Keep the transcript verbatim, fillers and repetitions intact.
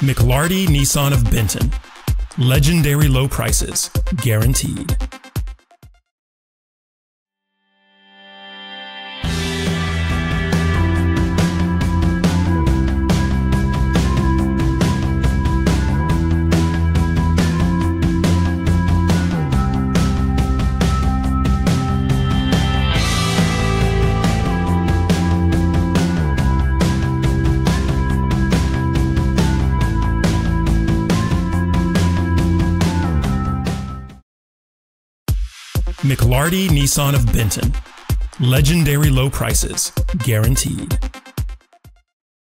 McLarty Nissan of Benton. Legendary low prices, guaranteed. McLarty Nissan of Benton. Legendary low prices, guaranteed.